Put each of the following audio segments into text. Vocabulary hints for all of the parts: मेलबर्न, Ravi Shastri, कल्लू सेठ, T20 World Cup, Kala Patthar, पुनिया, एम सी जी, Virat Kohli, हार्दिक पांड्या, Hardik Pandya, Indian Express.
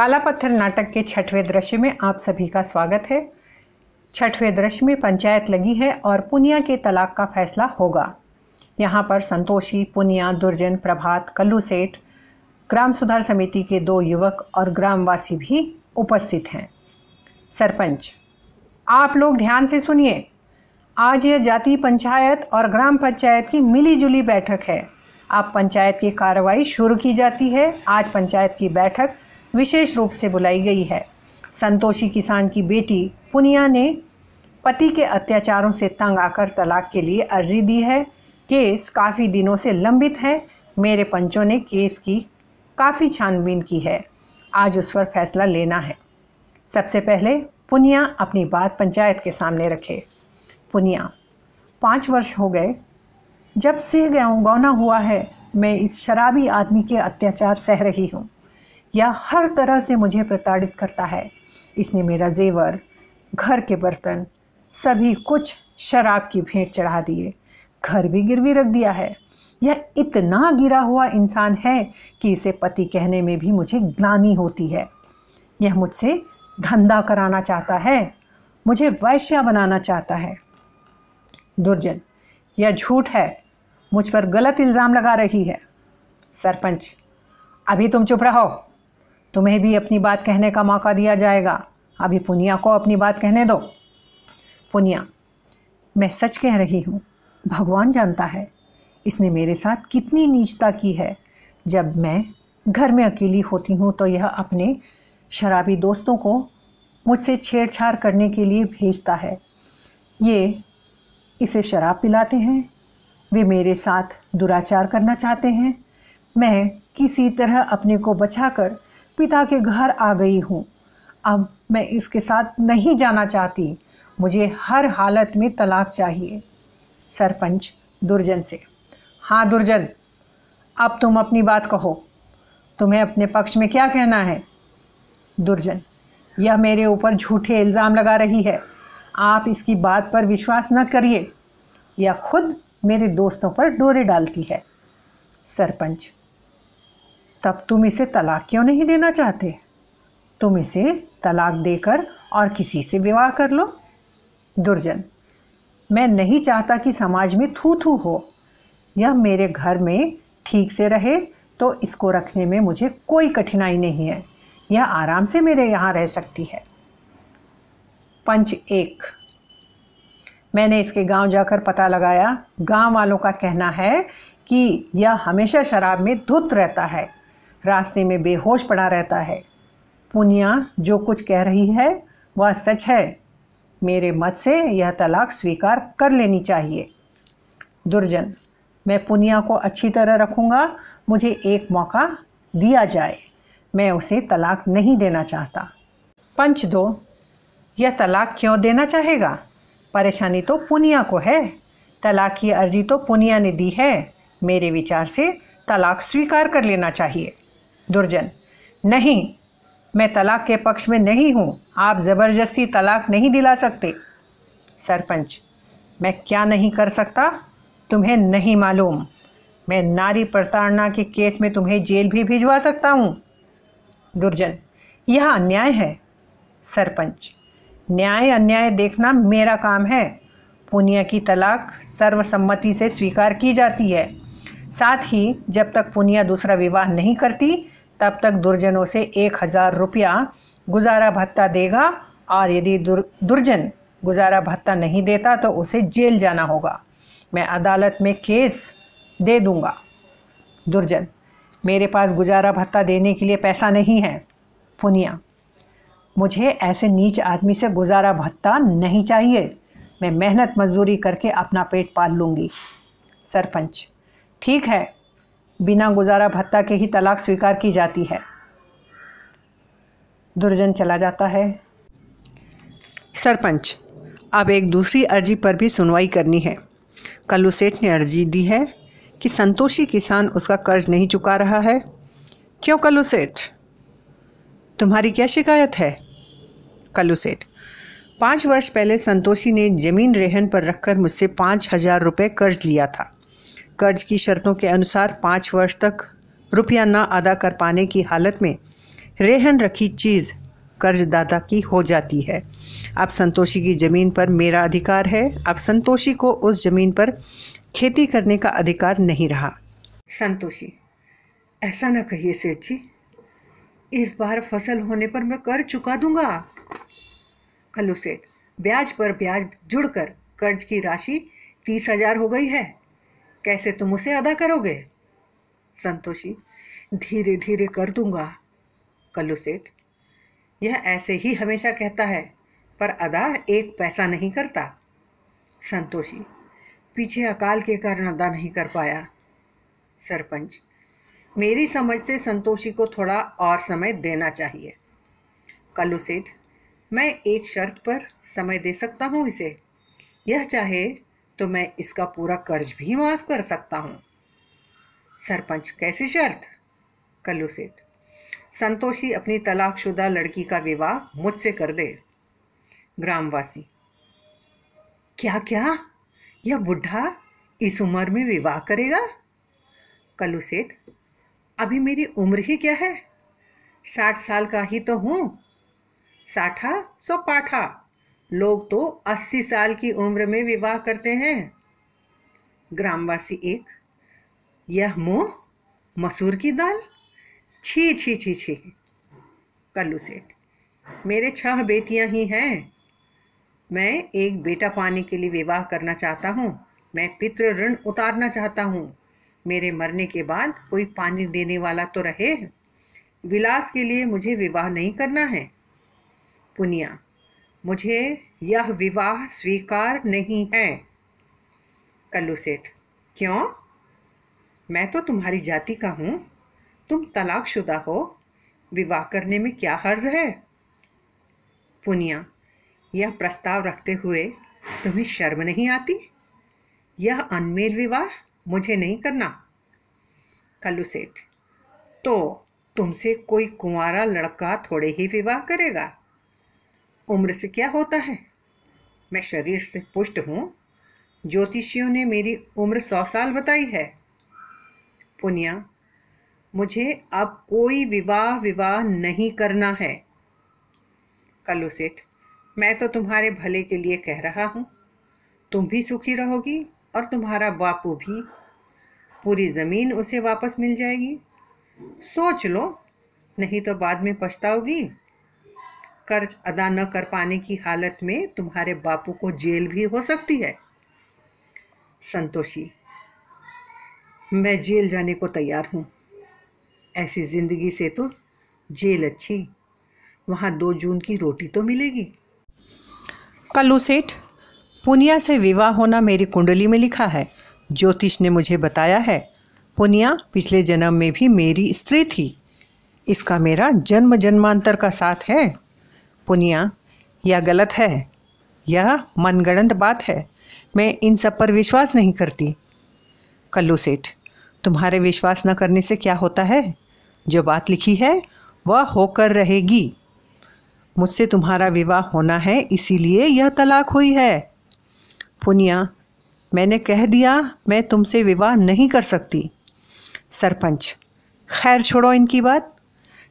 काला पत्थर नाटक के छठवें दृश्य में आप सभी का स्वागत है। छठवें दृश्य में पंचायत लगी है और पुनिया के तलाक का फैसला होगा। यहाँ पर संतोषी, पुनिया, दुर्जन, प्रभात, कल्लू सेठ, ग्राम सुधार समिति के दो युवक और ग्रामवासी भी उपस्थित हैं। सरपंच, आप लोग ध्यान से सुनिए। आज यह जाति पंचायत और ग्राम पंचायत की मिलीजुली बैठक है। अब पंचायत की कार्रवाई शुरू की जाती है। आज पंचायत की बैठक विशेष रूप से बुलाई गई है। संतोषी किसान की बेटी पुनिया ने पति के अत्याचारों से तंग आकर तलाक के लिए अर्जी दी है। केस काफ़ी दिनों से लंबित है। मेरे पंचों ने केस की काफ़ी छानबीन की है। आज उस पर फैसला लेना है। सबसे पहले पुनिया अपनी बात पंचायत के सामने रखे। पुनिया, 5 वर्ष हो गए जब से गौना हुआ है। मैं इस शराबी आदमी के अत्याचार सह रही हूँ। यह हर तरह से मुझे प्रताड़ित करता है। इसने मेरा जेवर, घर के बर्तन, सभी कुछ शराब की भेंट चढ़ा दिए। घर भी गिरवी रख दिया है। यह इतना गिरा हुआ इंसान है कि इसे पति कहने में भी मुझे ग्लानि होती है। यह मुझसे धंधा कराना चाहता है, मुझे वैश्या बनाना चाहता है। दुर्जन, यह झूठ है। मुझ पर गलत इल्ज़ाम लगा रही है। सरपंच, अभी तुम चुप रहो। तुम्हें भी अपनी बात कहने का मौका दिया जाएगा। अभी पुनिया को अपनी बात कहने दो। पुनिया, मैं सच कह रही हूँ। भगवान जानता है इसने मेरे साथ कितनी नीचता की है। जब मैं घर में अकेली होती हूँ तो यह अपने शराबी दोस्तों को मुझसे छेड़छाड़ करने के लिए भेजता है। ये इसे शराब पिलाते हैं। वे मेरे साथ दुराचार करना चाहते हैं। मैं किसी तरह अपने को बचाकर पिता के घर आ गई हूँ। अब मैं इसके साथ नहीं जाना चाहती। मुझे हर हालत में तलाक चाहिए। सरपंच दुर्जन से, हाँ दुर्जन, अब तुम अपनी बात कहो। तुम्हें अपने पक्ष में क्या कहना है? दुर्जन, यह मेरे ऊपर झूठे इल्ज़ाम लगा रही है। आप इसकी बात पर विश्वास न करिए। यह खुद मेरे दोस्तों पर डोरे डालती है। सरपंच, तब तुम इसे तलाक क्यों नहीं देना चाहते? तुम इसे तलाक देकर और किसी से विवाह कर लो। दुर्जन, मैं नहीं चाहता कि समाज में थू थू हो। यह मेरे घर में ठीक से रहे तो इसको रखने में मुझे कोई कठिनाई नहीं है। यह आराम से मेरे यहाँ रह सकती है। पंच एक, मैंने इसके गांव जाकर पता लगाया। गांव वालों का कहना है कि यह हमेशा शराब में धुत रहता है, रास्ते में बेहोश पड़ा रहता है। पुनिया जो कुछ कह रही है वह सच है। मेरे मत से यह तलाक स्वीकार कर लेनी चाहिए। दुर्जन, मैं पुनिया को अच्छी तरह रखूँगा। मुझे एक मौका दिया जाए। मैं उसे तलाक नहीं देना चाहता। पंच दो, यह तलाक क्यों देना चाहेगा? परेशानी तो पुनिया को है। तलाक की अर्जी तो पुनिया ने दी है। मेरे विचार से तलाक स्वीकार कर लेना चाहिए। दुर्जन, नहीं, मैं तलाक के पक्ष में नहीं हूँ। आप ज़बरदस्ती तलाक नहीं दिला सकते। सरपंच, मैं क्या नहीं कर सकता तुम्हें नहीं मालूम। मैं नारी प्रताड़ना के केस में तुम्हें जेल भी भिजवा सकता हूँ। दुर्जन, यह अन्याय है। सरपंच, न्याय अन्याय देखना मेरा काम है। पुनिया की तलाक सर्वसम्मति से स्वीकार की जाती है। साथ ही जब तक पुनिया दूसरा विवाह नहीं करती तब तक दुर्जनों से 1000 रुपया गुजारा भत्ता देगा और यदि दुर्जन गुजारा भत्ता नहीं देता तो उसे जेल जाना होगा। मैं अदालत में केस दे दूँगा। दुर्जन, मेरे पास गुजारा भत्ता देने के लिए पैसा नहीं है। पुनिया, मुझे ऐसे नीच आदमी से गुजारा भत्ता नहीं चाहिए। मैं मेहनत मजदूरी करके अपना पेट पाल लूँगी। सरपंच, ठीक है, बिना गुजारा भत्ता के ही तलाक स्वीकार की जाती है। दुर्जन चला जाता है। सरपंच, अब एक दूसरी अर्जी पर भी सुनवाई करनी है। कल्लू सेठ ने अर्जी दी है कि संतोषी किसान उसका कर्ज नहीं चुका रहा है। क्यों कल्लू सेठ, तुम्हारी क्या शिकायत है? कल्लू सेठ, 5 वर्ष पहले संतोषी ने ज़मीन रेहन पर रखकर मुझसे 5000 रुपये कर्ज लिया था। कर्ज की शर्तों के अनुसार 5 वर्ष तक रुपया ना अदा कर पाने की हालत में रेहन रखी चीज़ कर्जदाता की हो जाती है। अब संतोषी की ज़मीन पर मेरा अधिकार है, अब संतोषी को उस ज़मीन पर खेती करने का अधिकार नहीं रहा। संतोषी: ऐसा ना कहिए सेठ जी, इस बार फसल होने पर मैं कर्ज चुका दूंगा। खल्लू सेठ: ब्याज पर ब्याज जुड़कर कर्ज की राशि 30,000 हो गई है, कैसे तुम उसे अदा करोगे? संतोषी: धीरे धीरे कर दूंगा। खल्लू सेठ: यह ऐसे ही हमेशा कहता है, पर अदा एक पैसा नहीं करता। संतोषी: पीछे अकाल के कारण अदा नहीं कर पाया। सरपंच: मेरी समझ से संतोषी को थोड़ा और समय देना चाहिए। कल्लू सेठ: मैं एक शर्त पर समय दे सकता हूँ इसे, यह चाहे तो मैं इसका पूरा कर्ज भी माफ़ कर सकता हूँ। सरपंच: कैसी शर्त? कल्लू सेठ: संतोषी अपनी तलाकशुदा लड़की का विवाह मुझसे कर दे। ग्रामवासी: क्या क्या, यह बुढ़ा इस उम्र में विवाह करेगा? कल्लू सेठ: अभी मेरी उम्र ही क्या है, 60 साल का ही तो हूँ। साठा सो पाठा, लोग तो 80 साल की उम्र में विवाह करते हैं। ग्रामवासी एक: यह मुँह मसूर की दाल, छी छी छी छी। कल्लू सेठ: मेरे 6 बेटियां ही हैं, मैं एक बेटा पाने के लिए विवाह करना चाहता हूँ। मैं पितृ ऋण उतारना चाहता हूँ, मेरे मरने के बाद कोई पानी देने वाला तो रहे। विलास के लिए मुझे विवाह नहीं करना है। पुनिया: मुझे यह विवाह स्वीकार नहीं है। कल्लू सेठ: क्यों? मैं तो तुम्हारी जाति का हूँ, तुम तलाकशुदा हो, विवाह करने में क्या हर्ज है? पुनिया: यह प्रस्ताव रखते हुए तुम्हें शर्म नहीं आती? यह अनमेल विवाह मुझे नहीं करना। कल्लू सेठ: तो तुमसे कोई कुंवारा लड़का थोड़े ही विवाह करेगा। उम्र से क्या होता है, मैं शरीर से पुष्ट हूँ, ज्योतिषियों ने मेरी उम्र 100 साल बताई है। पुनिया: मुझे अब कोई विवाह नहीं करना है। कल्लू सेठ: मैं तो तुम्हारे भले के लिए कह रहा हूँ, तुम भी सुखी रहोगी और तुम्हारा बापू भी, पूरी ज़मीन उसे वापस मिल जाएगी। सोच लो, नहीं तो बाद में पछताओगी। कर्ज अदा न कर पाने की हालत में तुम्हारे बापू को जेल भी हो सकती है। संतोषी: मैं जेल जाने को तैयार हूँ, ऐसी ज़िंदगी से तो जेल अच्छी, वहाँ 2 जून की रोटी तो मिलेगी। कल्लू सेठ: पुनिया से विवाह होना मेरी कुंडली में लिखा है, ज्योतिष ने मुझे बताया है। पुनिया पिछले जन्म में भी मेरी स्त्री थी, इसका मेरा जन्म जन्मांतर का साथ है। पुनिया: यह गलत है, यह मनगढ़ंत बात है, मैं इन सब पर विश्वास नहीं करती। कल्लू सेठ: तुम्हारे विश्वास न करने से क्या होता है, जो बात लिखी है वह होकर रहेगी। मुझसे तुम्हारा विवाह होना है, इसीलिए यह तलाक हुई है। पुनिया: मैंने कह दिया मैं तुमसे विवाह नहीं कर सकती। सरपंच: खैर छोड़ो इनकी बात,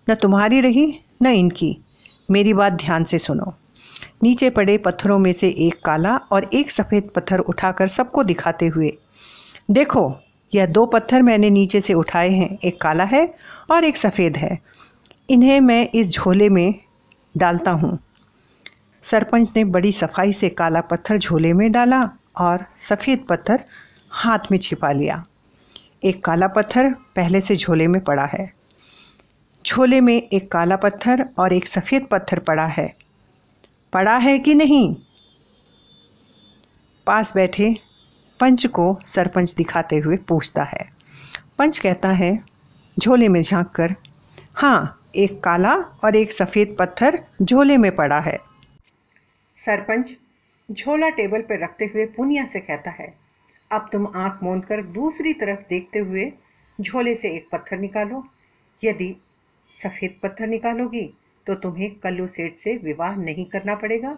न तुम्हारी रही न इनकी, मेरी बात ध्यान से सुनो। नीचे पड़े पत्थरों में से एक काला और एक सफ़ेद पत्थर उठाकर सबको दिखाते हुए, देखो यह 2 पत्थर मैंने नीचे से उठाए हैं, एक काला है और एक सफ़ेद है, इन्हें मैं इस झोले में डालता हूँ। सरपंच ने बड़ी सफाई से काला पत्थर झोले में डाला और सफ़ेद पत्थर हाथ में छिपा लिया। एक काला पत्थर पहले से झोले में पड़ा है, झोले में एक काला पत्थर और एक सफ़ेद पत्थर पड़ा है कि नहीं? पास बैठे पंच को सरपंच दिखाते हुए पूछता है। पंच कहता है झोले में झाँक कर, हाँ, एक काला और एक सफ़ेद पत्थर झोले में पड़ा है। सरपंच झोला टेबल पर रखते हुए पुनिया से कहता है, अब तुम आंख मूंद कर दूसरी तरफ देखते हुए झोले से एक पत्थर निकालो, यदि सफ़ेद पत्थर निकालोगी तो तुम्हें कल्लू सेठ से विवाह नहीं करना पड़ेगा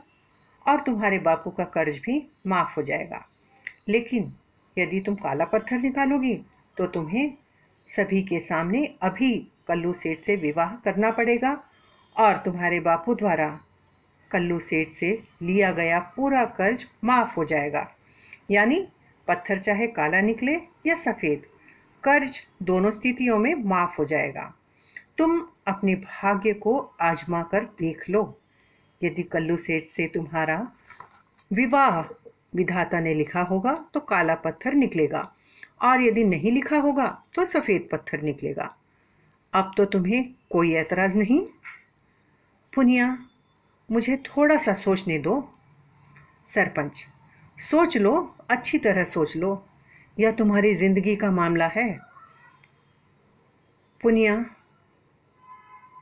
और तुम्हारे बापू का कर्ज भी माफ़ हो जाएगा। लेकिन यदि तुम काला पत्थर निकालोगी तो तुम्हें सभी के सामने अभी कल्लू सेठ से विवाह करना पड़ेगा और तुम्हारे बापू द्वारा कल्लू सेठ से लिया गया पूरा कर्ज माफ़ हो जाएगा। यानी पत्थर चाहे काला निकले या सफ़ेद, कर्ज दोनों स्थितियों में माफ़ हो जाएगा। तुम अपने भाग्य को आजमा कर देख लो। यदि कल्लू सेठ से तुम्हारा विवाह विधाता ने लिखा होगा तो काला पत्थर निकलेगा, और यदि नहीं लिखा होगा तो सफ़ेद पत्थर निकलेगा। अब तो तुम्हें कोई ऐतराज़ नहीं? पुनिया, मुझे थोड़ा सा सोचने दो। सरपंच, सोच लो, अच्छी तरह सोच लो, यह तुम्हारी ज़िंदगी का मामला है। पुनिया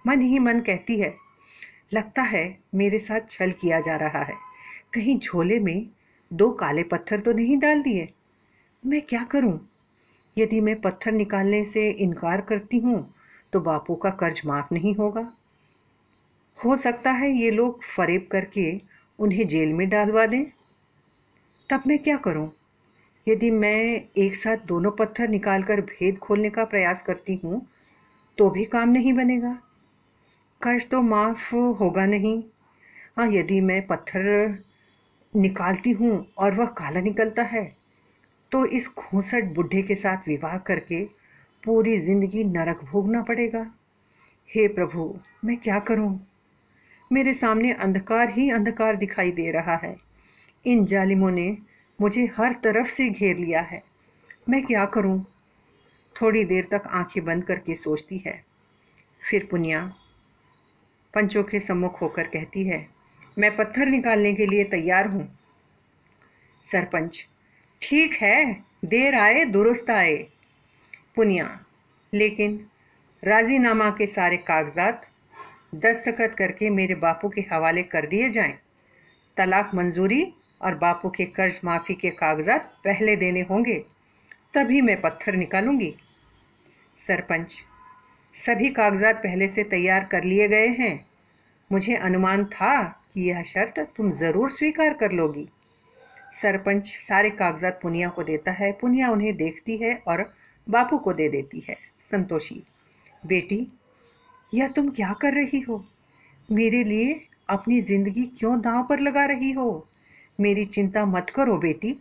मन ही मन कहती है, लगता है मेरे साथ छल किया जा रहा है, कहीं झोले में दो काले पत्थर तो नहीं डाल दिए। मैं क्या करूं? यदि मैं पत्थर निकालने से इनकार करती हूं तो बापू का कर्ज माफ़ नहीं होगा। हो सकता है ये लोग फरेब करके उन्हें जेल में डालवा दें। तब मैं क्या करूं? यदि मैं एक साथ दोनों पत्थर निकालकर भेद खोलने का प्रयास करती हूं तो भी काम नहीं बनेगा, कर्ज तो माफ़ होगा नहीं। हाँ, यदि मैं पत्थर निकालती हूँ और वह काला निकलता है तो इस घूंसट बुढ़े के साथ विवाह करके पूरी ज़िंदगी नरक भोगना पड़ेगा। हे प्रभु, मैं क्या करूँ? मेरे सामने अंधकार ही अंधकार दिखाई दे रहा है। इन जालिमों ने मुझे हर तरफ से घेर लिया है। मैं क्या करूँ? थोड़ी देर तक आंखें बंद करके सोचती है। फिर पुनिया पंचों के सम्मुख होकर कहती है, मैं पत्थर निकालने के लिए तैयार हूँ। सरपंच, ठीक है, देर आए दुरुस्त आए। पुनिया, लेकिन राजीनामा के सारे कागजात दस्तखत करके मेरे बापू के हवाले कर दिए जाएं। तलाक मंजूरी और बापू के कर्ज माफ़ी के कागजात पहले देने होंगे, तभी मैं पत्थर निकालूंगी। सरपंच, सभी कागजात पहले से तैयार कर लिए गए हैं। मुझे अनुमान था कि यह शर्त तुम ज़रूर स्वीकार कर लोगी। सरपंच सारे कागजात पुनिया को देता है। पुनिया उन्हें देखती है और बापू को दे देती है। संतोषी, बेटी, यह तुम क्या कर रही हो? मेरे लिए अपनी ज़िंदगी क्यों दांव पर लगा रही हो? मेरी चिंता मत करो बेटी।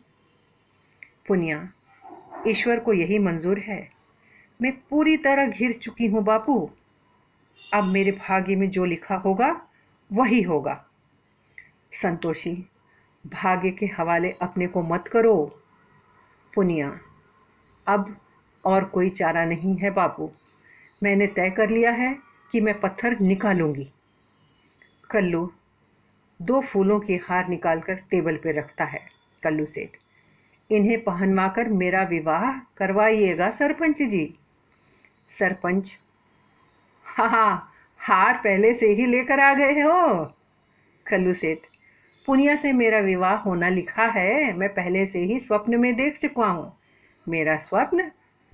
पुनिया, ईश्वर को यही मंजूर है। मैं पूरी तरह घिर चुकी हूँ बापू। अब मेरे भाग्य में जो लिखा होगा वही होगा। संतोषी, भाग्य के हवाले अपने को मत करो। पुनिया, अब और कोई चारा नहीं है बापू। मैंने तय कर लिया है कि मैं पत्थर निकालूंगी। कल्लू दो फूलों के हार निकालकर टेबल पर रखता है। कल्लू सेठ, इन्हें पहनवाकर मेरा विवाह करवाइएगा सरपंच जी। सरपंच, हाँ, हार पहले से ही लेकर आ गए हो। कल्लू सेठ, पुनिया से मेरा विवाह होना लिखा है, मैं पहले से ही स्वप्न में देख चुका हूँ। मेरा स्वप्न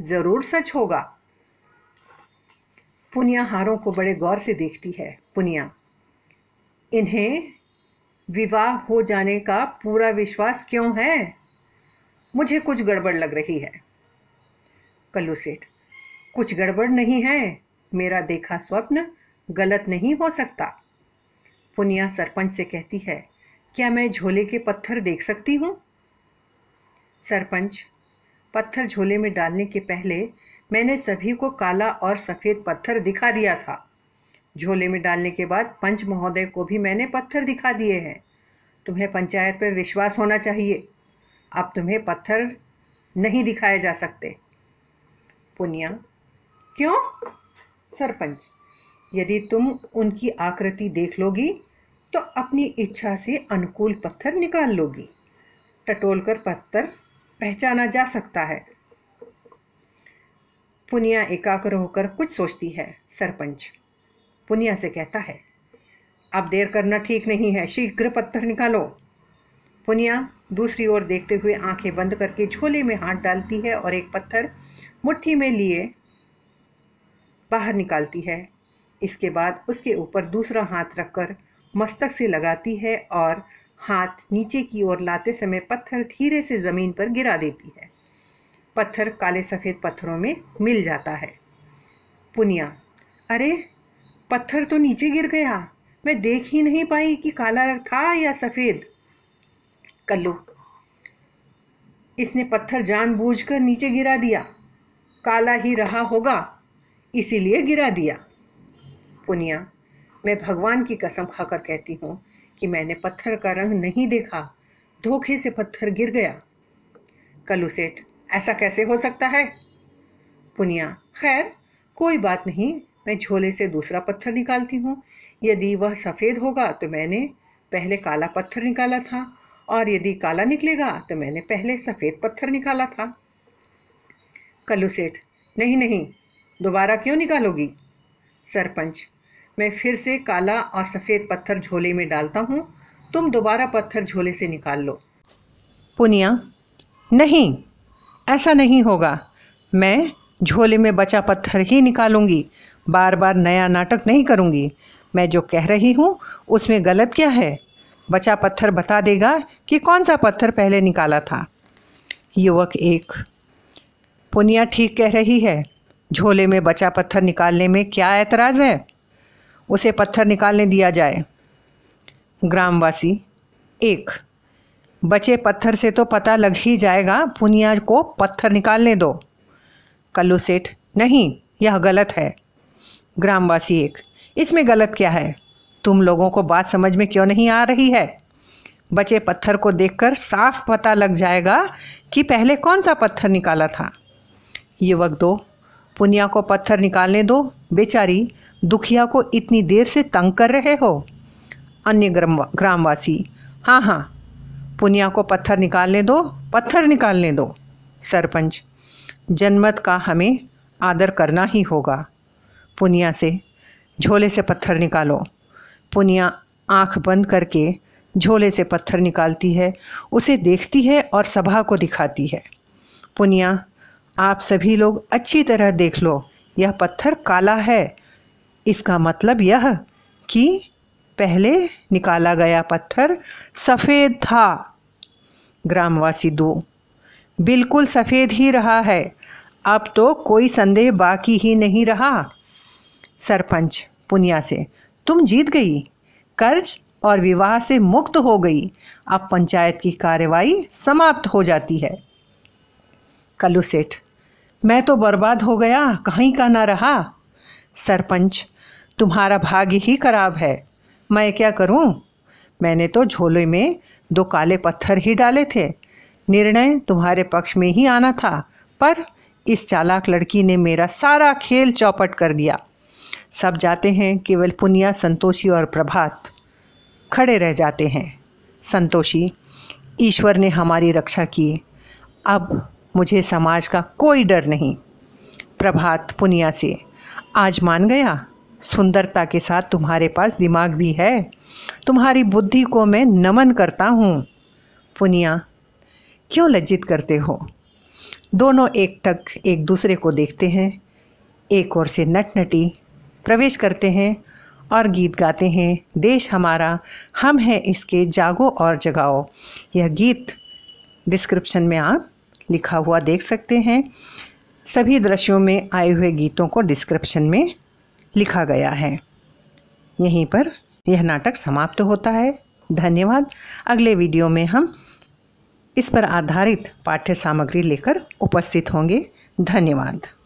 ज़रूर सच होगा। पुनिया हारों को बड़े गौर से देखती है। पुनिया, इन्हें विवाह हो जाने का पूरा विश्वास क्यों है? मुझे कुछ गड़बड़ लग रही है। कल्लू सेठ, कुछ गड़बड़ नहीं है, मेरा देखा स्वप्न गलत नहीं हो सकता। पुनिया सरपंच से कहती है, क्या मैं झोले के पत्थर देख सकती हूँ? सरपंच, पत्थर झोले में डालने के पहले मैंने सभी को काला और सफ़ेद पत्थर दिखा दिया था। झोले में डालने के बाद पंच महोदय को भी मैंने पत्थर दिखा दिए हैं। तुम्हें पंचायत पर विश्वास होना चाहिए, अब तुम्हें पत्थर नहीं दिखाए जा सकते। पुनिया, क्यों? सरपंच, यदि तुम उनकी आकृति देख लोगी तो अपनी इच्छा से अनुकूल पत्थर निकाल लोगी। टटोलकर पत्थर पहचाना जा सकता है। पुनिया एकाग्र होकर कुछ सोचती है। सरपंच पुनिया से कहता है, अब देर करना ठीक नहीं है, शीघ्र पत्थर निकालो। पुनिया दूसरी ओर देखते हुए आंखें बंद करके झोले में हाथ डालती है और एक पत्थर मुट्ठी में लिए बाहर निकालती है। इसके बाद उसके ऊपर दूसरा हाथ रखकर मस्तक से लगाती है और हाथ नीचे की ओर लाते समय पत्थर धीरे से ज़मीन पर गिरा देती है। पत्थर काले सफ़ेद पत्थरों में मिल जाता है। पुनिया, अरे पत्थर तो नीचे गिर गया, मैं देख ही नहीं पाई कि काला था या सफ़ेद। कल्लू, इसने पत्थर जानबूझकर नीचे गिरा दिया, काला ही रहा होगा इसीलिए गिरा दिया। पुनिया, मैं भगवान की कसम खाकर कहती हूँ कि मैंने पत्थर का रंग नहीं देखा, धोखे से पत्थर गिर गया। कल्लू सेठ, ऐसा कैसे हो सकता है? पुनिया, खैर कोई बात नहीं, मैं झोले से दूसरा पत्थर निकालती हूँ। यदि वह सफ़ेद होगा तो मैंने पहले काला पत्थर निकाला था, और यदि काला निकलेगा तो मैंने पहले सफ़ेद पत्थर निकाला था। कल्लू सेठ, नहीं नहीं, दोबारा क्यों निकालोगी? सरपंच, मैं फिर से काला और सफ़ेद पत्थर झोले में डालता हूँ, तुम दोबारा पत्थर झोले से निकाल लो। पुनिया, नहीं ऐसा नहीं होगा, मैं झोले में बचा पत्थर ही निकालूंगी, बार बार नया नाटक नहीं करूंगी। मैं जो कह रही हूँ उसमें गलत क्या है? बचा पत्थर बता देगा कि कौन सा पत्थर पहले निकाला था। युवक एक, पुनिया ठीक कह रही है, झोले में बचा पत्थर निकालने में क्या एतराज़ है, उसे पत्थर निकालने दिया जाए। ग्रामवासी एक, बचे पत्थर से तो पता लग ही जाएगा, पुनिया को पत्थर निकालने दो। कल्लू सेठ, नहीं यह गलत है। ग्रामवासी एक, इसमें गलत क्या है? तुम लोगों को बात समझ में क्यों नहीं आ रही है? बचे पत्थर को देखकर साफ पता लग जाएगा कि पहले कौन सा पत्थर निकाला था। युवक दो, पुनिया को पत्थर निकालने दो, बेचारी दुखिया को इतनी देर से तंग कर रहे हो। अन्य ग्रामवासी, हाँ हाँ, पुनिया को पत्थर निकालने दो, पत्थर निकालने दो। सरपंच, जनमत का हमें आदर करना ही होगा। पुनिया से, झोले से पत्थर निकालो। पुनिया आंख बंद करके झोले से पत्थर निकालती है, उसे देखती है और सभा को दिखाती है। पुनिया, आप सभी लोग अच्छी तरह देख लो, यह पत्थर काला है। इसका मतलब यह कि पहले निकाला गया पत्थर सफ़ेद था। ग्रामवासी दो, बिल्कुल सफ़ेद ही रहा है, अब तो कोई संदेह बाकी ही नहीं रहा। सरपंच पुनिया से, तुम जीत गई, कर्ज और विवाह से मुक्त हो गई, अब पंचायत की कार्रवाई समाप्त हो जाती है। कल्लू सेठ, मैं तो बर्बाद हो गया, कहीं का ना रहा। सरपंच, तुम्हारा भाग्य ही खराब है, मैं क्या करूं? मैंने तो झोले में दो काले पत्थर ही डाले थे, निर्णय तुम्हारे पक्ष में ही आना था, पर इस चालाक लड़की ने मेरा सारा खेल चौपट कर दिया। सब जाते हैं, केवल पुनिया, संतोषी और प्रभात खड़े रह जाते हैं। संतोषी, ईश्वर ने हमारी रक्षा की, अब मुझे समाज का कोई डर नहीं। प्रभात पुनिया से, आज मान गया, सुंदरता के साथ तुम्हारे पास दिमाग भी है, तुम्हारी बुद्धि को मैं नमन करता हूँ। पुनिया, क्यों लज्जित करते हो? दोनों एकटक एक दूसरे को देखते हैं, एक ओर से नटनटी प्रवेश करते हैं और गीत गाते हैं, देश हमारा हम हैं इसके जागो और जगाओ। यह गीत डिस्क्रिप्शन में आप लिखा हुआ देख सकते हैं, सभी दृश्यों में आए हुए गीतों को डिस्क्रिप्शन में लिखा गया है। यहीं पर यह नाटक समाप्त होता है। धन्यवाद। अगले वीडियो में हम इस पर आधारित पाठ्य सामग्री लेकर उपस्थित होंगे। धन्यवाद।